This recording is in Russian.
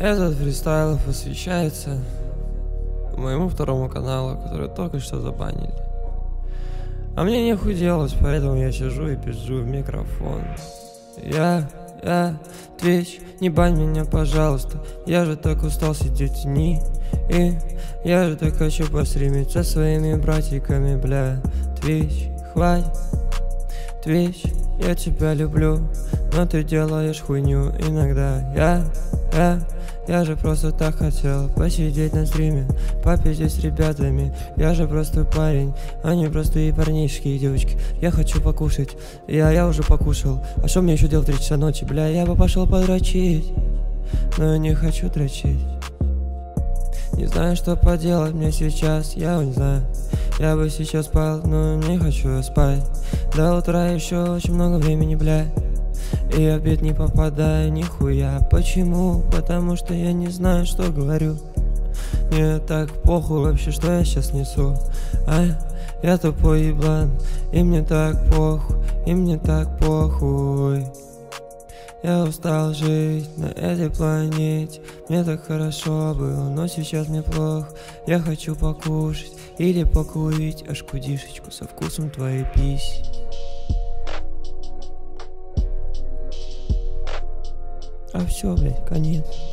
Этот фристайл посвящается моему второму каналу, который только что забанили. А мне нехуй делать, поэтому я сижу и пизжу в микрофон. Я, Twitch, не бань меня, пожалуйста. Я же так устал сидеть в тени. И я же так хочу постримить со своими братиками, бля. Twitch, хватит. Twitch, я тебя люблю, но ты делаешь хуйню иногда. Я же просто так хотел посидеть на стриме, попиздеть с ребятами. Я же простой парень, они простые парнишки и девочки. Я хочу покушать, я уже покушал. А что мне еще делать 3 часа ночи, бля? Я бы пошел подрочить, но я не хочу дрочить. Не знаю, что поделать мне сейчас, я не знаю. Я бы сейчас спал, но не хочу спать. До утра еще очень много времени, бля. И обед не попадаю нихуя. Почему? Потому что я не знаю, что говорю. Мне так похуй вообще, что я сейчас несу. Я тупой еблан. И мне так похуй, и мне так похуй. Я устал жить на этой планете. Мне так хорошо было, но сейчас мне плохо. Я хочу покушать или покурить аж кудишечку со вкусом твоей писи. А все, блядь, конец.